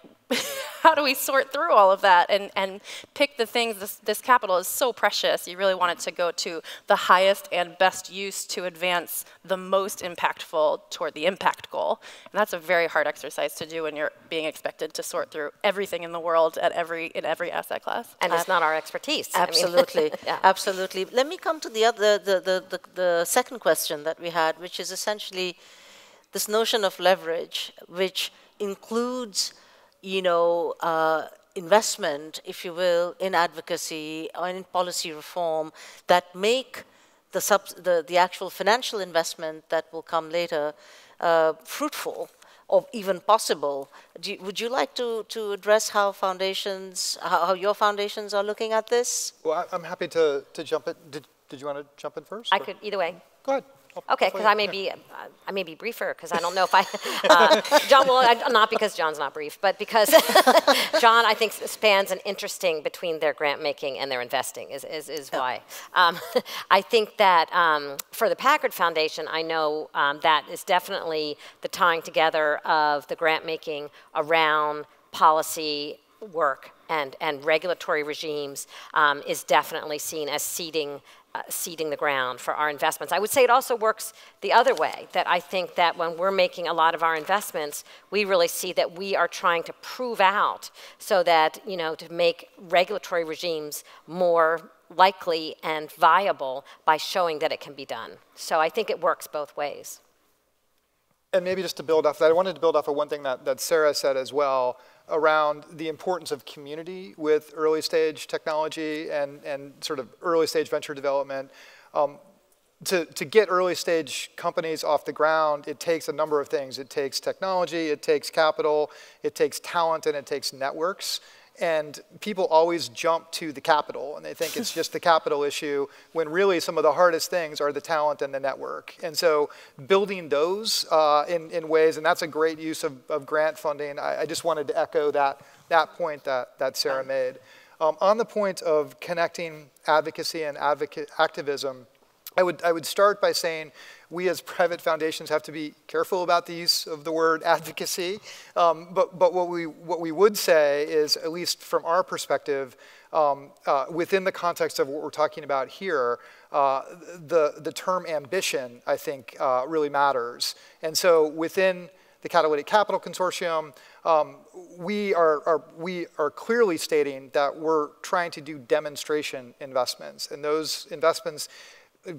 how do we sort through all of that and, and pick the things? This, this capital is so precious. You really want it to go to the highest and best use to advance the most impactful toward the impact goal. And that's a very hard exercise to do when you're being expected to sort through everything in the world at every, in every asset class. And uh, it's not our expertise. Absolutely, I mean. yeah. absolutely. Let me come to the other, the, the, the, the second question that we had, which is essentially this notion of leverage, which includes you know, uh, investment, if you will, in advocacy or in policy reform that make the, sub the, the actual financial investment that will come later uh, fruitful or even possible. Do you, would you like to, to address how foundations, how your foundations are looking at this? Well, I'm happy to, to jump in. Did, did you want to jump in first? I or? could, either way. Go ahead. Okay, because I may be, uh, I may be briefer, because I don't know if I, uh, John will, I, not because John's not brief, but because John, I think, spans an interesting between their grant making and their investing is, is, is why. Um, I think that um, for the Packard Foundation, I know um, that is definitely the tying together of the grant making around policy work and, and regulatory regimes um, is definitely seen as seeding Uh, seeding the ground for our investments. I would say it also works the other way, that I think that when we're making a lot of our investments, we really see that we are trying to prove out so that, you know, to make regulatory regimes more likely and viable by showing that it can be done. So I think it works both ways. And maybe just to build off that, I wanted to build off of one thing that, that Sarah said as well, around the importance of community with early stage technology and, and sort of early stage venture development. Um, to, to get early stage companies off the ground, it takes a number of things. It takes technology, it takes capital, it takes talent, and it takes networks. And people always jump to the capital, and they think it's just the capital issue, when really some of the hardest things are the talent and the network. And so building those uh, in, in ways, and that's a great use of, of grant funding. I, I just wanted to echo that, that point that, that Sarah made. Um, on the point of connecting advocacy and advocate activism, I would, I would start by saying we as private foundations have to be careful about the use of the word advocacy. Um, but but what, we, what we would say is, at least from our perspective, um, uh, within the context of what we're talking about here, uh, the, the term ambition, I think, uh, really matters. And so within the Catalytic Capital Consortium, um, we are, are, we are clearly stating that we're trying to do demonstration investments. And those investments,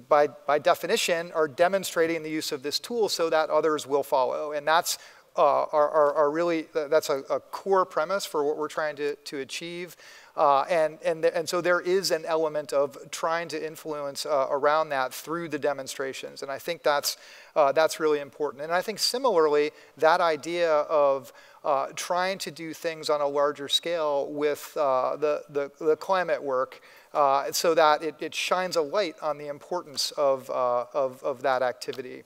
By, by definition, are demonstrating the use of this tool so that others will follow. And that's uh, our, our, our really, that's a, a core premise for what we're trying to, to achieve. Uh, and, and, the, and so there is an element of trying to influence uh, around that through the demonstrations. And I think that's, uh, that's really important. And I think similarly, that idea of uh, trying to do things on a larger scale with uh, the, the, the climate work, Uh, so that it, it shines a light on the importance of, uh, of, of that activity.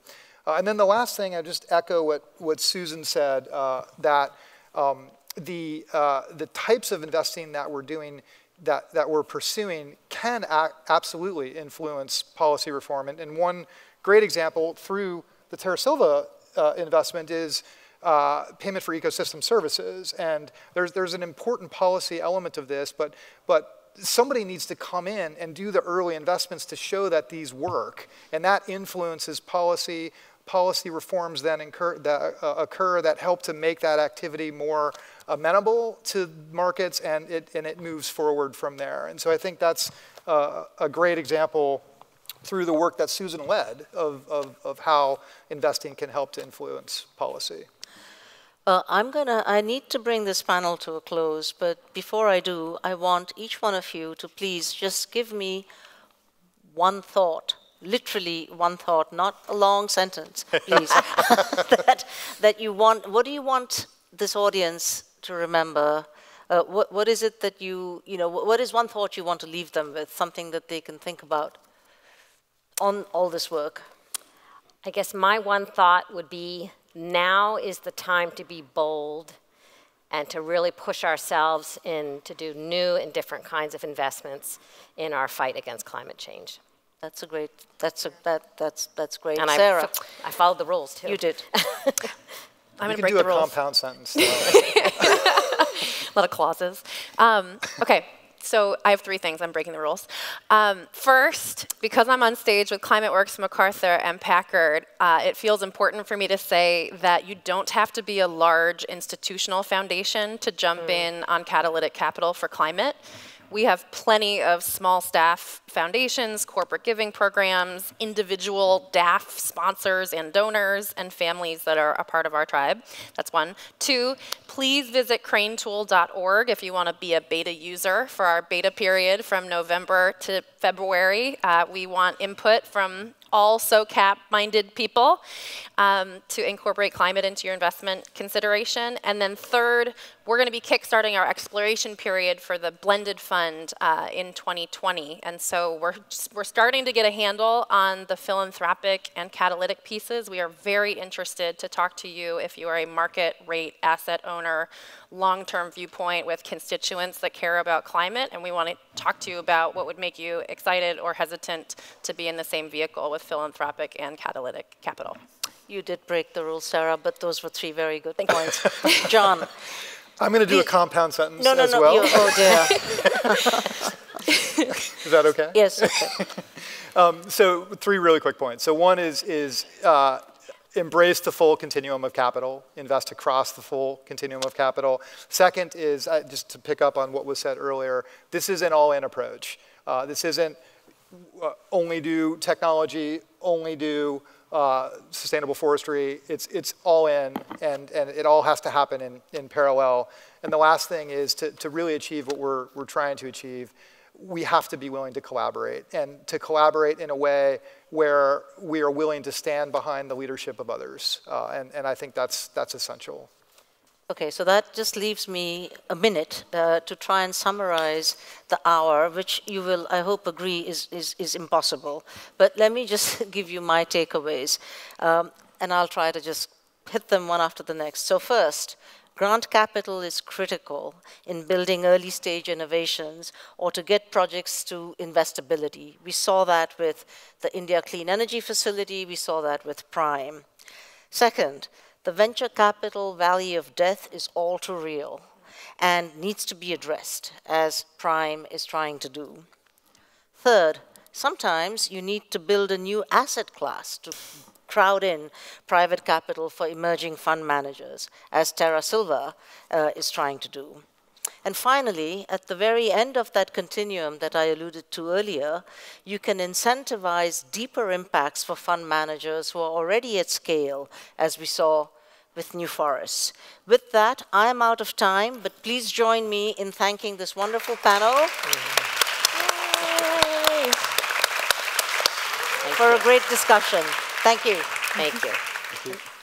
Uh, and then the last thing, I just echo what, what Susan said, uh, that um, the, uh, the types of investing that we're doing, that, that we're pursuing, can absolutely influence policy reform. And, and one great example through the Terra Silva uh, investment is Uh, payment for ecosystem services. And there's, there's an important policy element of this, but, but somebody needs to come in and do the early investments to show that these work. And that influences policy, policy reforms then incur, that uh, occur that help to make that activity more amenable to markets, and it, and it moves forward from there. And so I think that's uh, a great example through the work that Susan led of, of, of how investing can help to influence policy. Uh, I'm gonna, I need to bring this panel to a close, but before I do, I want each one of you to please just give me one thought, literally one thought, not a long sentence, please, that, that you want, what do you want this audience to remember? Uh, what, what is it that you, you know, what is one thought you want to leave them with, something that they can think about on all this work? I guess my one thought would be, now is the time to be bold and to really push ourselves in to do new and different kinds of investments in our fight against climate change. That's a great, that's a, that, that's, that's great. And Sarah. I, I followed the rules too. You did. I'm going to break the rules. You can do a compound sentence. A lot of clauses. Um, okay. So I have three things. I'm breaking the rules. Um, first, because I'm on stage with Climate Works, MacArthur, and Packard, uh, it feels important for me to say that you don't have to be a large institutional foundation to jump mm. in on catalytic capital for climate. We have plenty of small staff foundations, corporate giving programs, individual D A F sponsors and donors, and families that are a part of our tribe. That's one. Two, please visit crane tool dot org if you want to be a beta user for our beta period from November to February. Uh, we want input from all SOCAP-minded people um, to incorporate climate into your investment consideration. And then third, we're going to be kickstarting our exploration period for the blended fund uh, in twenty twenty. And so we're, just, we're starting to get a handle on the philanthropic and catalytic pieces. We are very interested to talk to you if you are a market rate asset owner, long-term viewpoint with constituents that care about climate. And we want to talk to you about what would make you excited or hesitant to be in the same vehicle with philanthropic and catalytic capital. You did break the rules, Sarah, but those were three very good Thank points. John. I'm going to do the, a compound sentence no, no, as no, well. No, no, no. Oh, dear. Is that okay? Yes. Okay. um, so three really quick points. So one is, is uh, embrace the full continuum of capital. Invest across the full continuum of capital. Second is, uh, just to pick up on what was said earlier, this is an all-in approach. Uh, this isn't uh, only do technology, only do Uh, sustainable forestry. It's, it's all in, and, and it all has to happen in, in parallel. And the last thing is to, to really achieve what we're, we're trying to achieve, we have to be willing to collaborate, and to collaborate in a way where we are willing to stand behind the leadership of others. Uh, and, and I think that's, that's essential. Okay, so that just leaves me a minute uh, to try and summarize the hour, which you will, I hope, agree is, is, is impossible. But let me just give you my takeaways, um, and I'll try to just hit them one after the next. So first, grant capital is critical in building early-stage innovations or to get projects to investability. We saw that with the India Clean Energy Facility. We saw that with Prime. Second, the venture capital valley of death is all too real and needs to be addressed, as Prime is trying to do. Third, sometimes you need to build a new asset class to crowd in private capital for emerging fund managers, as Terra Silva uh, is trying to do. And finally, at the very end of that continuum that I alluded to earlier, you can incentivize deeper impacts for fund managers who are already at scale, as we saw with New Forest. With that, I'm out of time, but please join me in thanking this wonderful panel mm-hmm. for a great discussion. Thank you. Thank you. Thank you.